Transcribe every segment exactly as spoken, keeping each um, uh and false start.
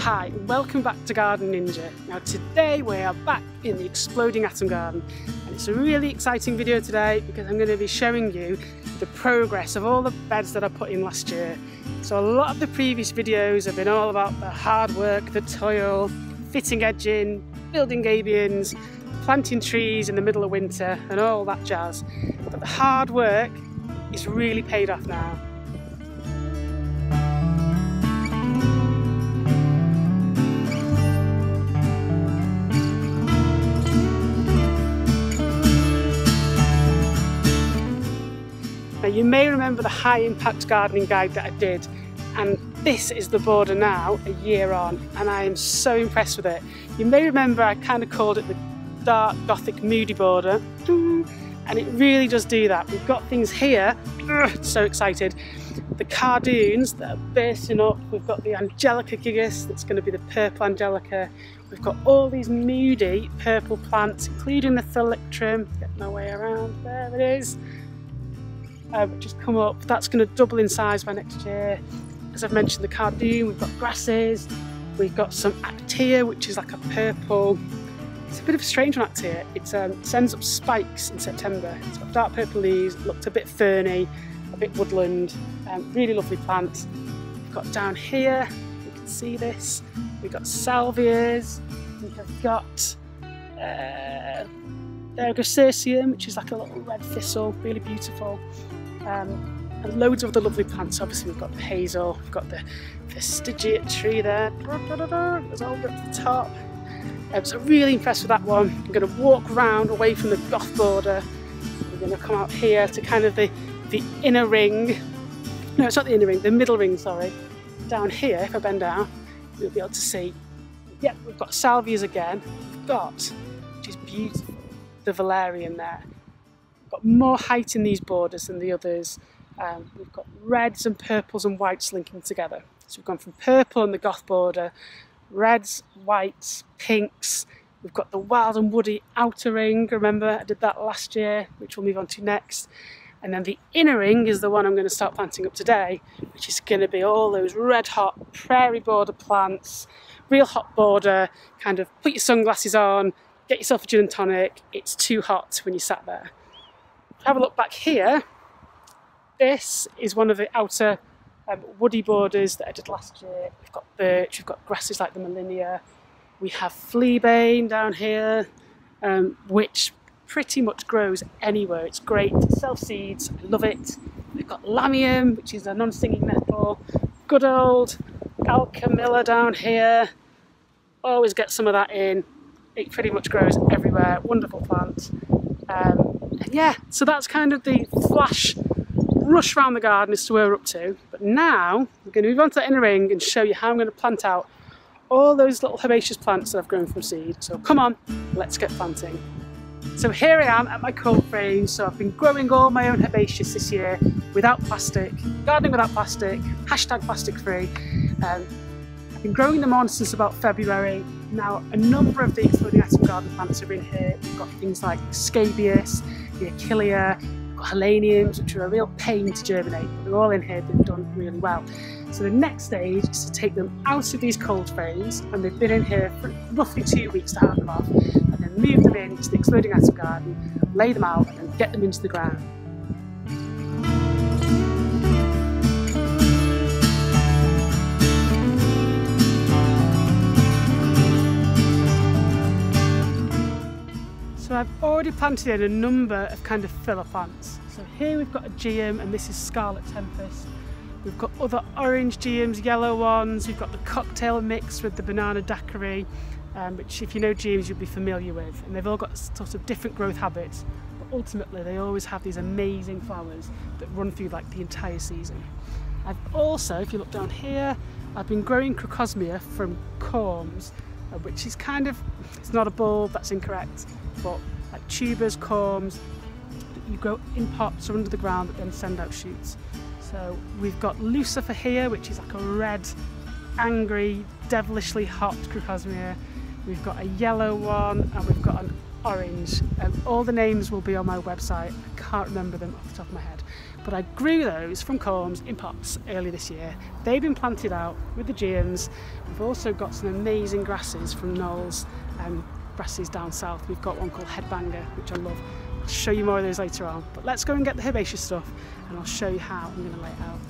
Hi, welcome back to Garden Ninja. Now today we are back in the Exploding Atom Garden, and it's a really exciting video today because I'm going to be showing you the progress of all the beds that I put in last year. So a lot of the previous videos have been all about the hard work, the toil, fitting edging, building gabions, planting trees in the middle of winter and all that jazz. But the hard work is really paid off now. You may remember the high impact gardening guide that I did, and this is the border now a year on, and I am so impressed with it. You may remember I kind of called it the dark gothic moody border, and it really does do that. We've got things here, so excited, the Cardoons that are bursting up, we've got the Angelica gigas, that's going to be the purple angelica, we've got all these moody purple plants including the thalictrum, get my way around, there it is. Uh, which has come up, that's going to double in size by next year. As I've mentioned, the Cardoon, we've got grasses, we've got some Actaea, which is like a purple, it's a bit of a strange one, Actaea. It um, sends up spikes in September, it's got dark purple leaves, looked a bit ferny, a bit woodland, um, really lovely plant. We've got down here, you can see this, we've got salvias, we've got uh, Crocosmia, which is like a little red thistle, really beautiful. Um, and loads of the lovely plants. Obviously we've got the hazel, we've got the vestigiate tree there, there's all up at the top. Um, so really impressed with that one. I'm going to walk round away from the goth border, we're going to come out here to kind of the, the inner ring, no it's not the inner ring, the middle ring, sorry. Down here, if I bend down, you'll be able to see, yep, we've got salvias again, we've got, which is beautiful, the valerian there. We've got more height in these borders than the others. Um, we've got reds and purples and whites linking together. So we've gone from purple and the goth border, reds, whites, pinks. We've got the wild and woody outer ring. Remember, I did that last year, which we'll move on to next. And then the inner ring is the one I'm going to start planting up today, which is going to be all those red hot prairie border plants, real hot border, kind of put your sunglasses on, get yourself a gin and tonic, it's too hot when you sat there. Have a look back here, this is one of the outer um, woody borders that I did last year. We've got birch, we've got grasses like the millennia, we have fleabane down here, um, which pretty much grows anywhere, it's great, it self-seeds, I love it. We've got lamium, which is a non-stinging nettle, good old alchemilla down here, always get some of that in. It pretty much grows everywhere, wonderful plant. Um, yeah, so that's kind of the flash rush around the garden as to where we're up to. But now we're going to move on to the inner ring and show you how I'm going to plant out all those little herbaceous plants that I've grown from seed. So come on, let's get planting. So here I am at my cold frame. So I've been growing all my own herbaceous this year without plastic, gardening without plastic, hashtag plastic free. Um, I've been growing them on since about February. Now, a number of the Exploding Atom Garden plants are in here. We've got things like scabious, the achillea, we've got helaniums, which are a real pain to germinate, but they're all in here, they've done really well. So the next stage is to take them out of these cold frames, and they've been in here for roughly two weeks to have them off, and then move them into the Exploding Atom Garden, lay them out, and then get them into the ground. So I've already planted in a number of kind of filler plants. So here we've got a geum, and this is Scarlet Tempest. We've got other orange geums, yellow ones. We've got the cocktail mix with the banana daiquiri, um, which if you know geums, you'll be familiar with. And they've all got sort of different growth habits, but ultimately they always have these amazing flowers that run through like the entire season. I've also, if you look down here, I've been growing Crocosmia from corms, which is kind of, it's not a bulb, that's incorrect, but like tubers, corms, that you grow in pots or under the ground that then send out shoots. So we've got Lucifer here, which is like a red, angry, devilishly hot Crocosmia. We've got a yellow one, and we've got an orange. Um, all the names will be on my website, I can't remember them off the top of my head. but I grew those from corms in pots early this year. They've been planted out with the G Ms. We've also got some amazing grasses from Knowles and grasses down south. We've got one called Headbanger, which I love. I'll show you more of those later on, but let's go and get the herbaceous stuff and I'll show you how I'm going to lay it out.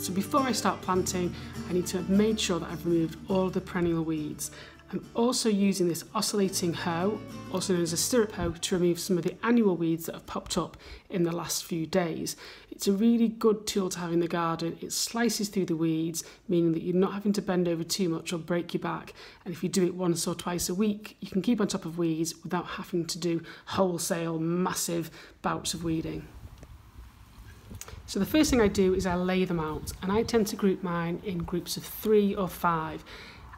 So before I start planting, I need to have made sure that I've removed all the perennial weeds. I'm also using this oscillating hoe, also known as a stirrup hoe, to remove some of the annual weeds that have popped up in the last few days. It's a really good tool to have in the garden. It slices through the weeds, meaning that you're not having to bend over too much or break your back. And if you do it once or twice a week, you can keep on top of weeds without having to do wholesale, massive bouts of weeding. So the first thing I do is I lay them out, and I tend to group mine in groups of three or five.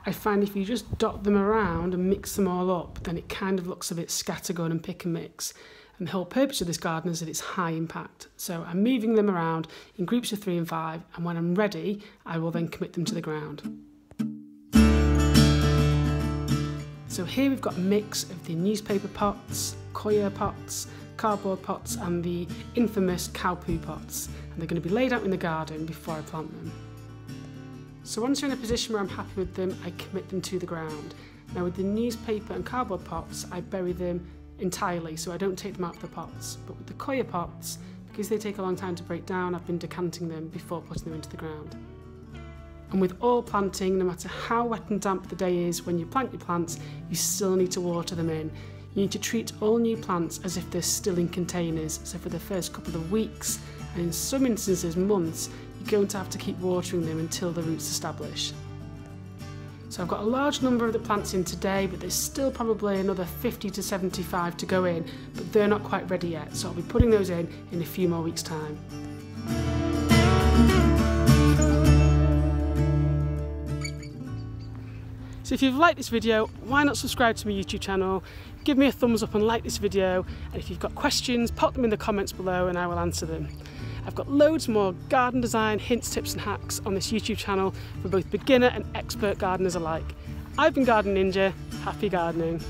I find if you just dot them around and mix them all up, then it kind of looks a bit scattergun and pick and mix. And the whole purpose of this garden is that it's high impact. So I'm moving them around in groups of three and five, and when I'm ready, I will then commit them to the ground. So here we've got a mix of the newspaper pots, coir pots, cardboard pots and the infamous cow poo pots, and they're going to be laid out in the garden before I plant them. So once you're in a position where I'm happy with them, I commit them to the ground. Now with the newspaper and cardboard pots, I bury them entirely, so I don't take them out of the pots. But with the coir pots, because they take a long time to break down, I've been decanting them before putting them into the ground. And with all planting, no matter how wet and damp the day is when you plant your plants, you still need to water them in. You need to treat all new plants as if they're still in containers, so for the first couple of weeks, and in some instances months, you're going to have to keep watering them until the roots establish. So I've got a large number of the plants in today, but there's still probably another fifty to seventy-five to go in, but they're not quite ready yet, so I'll be putting those in in a few more weeks' time. So if you've liked this video, why not subscribe to my YouTube channel? Give me a thumbs up and like this video, and if you've got questions, pop them in the comments below and I will answer them. I've got loads more garden design hints, tips and hacks on this YouTube channel for both beginner and expert gardeners alike. I've been Garden Ninja, happy gardening.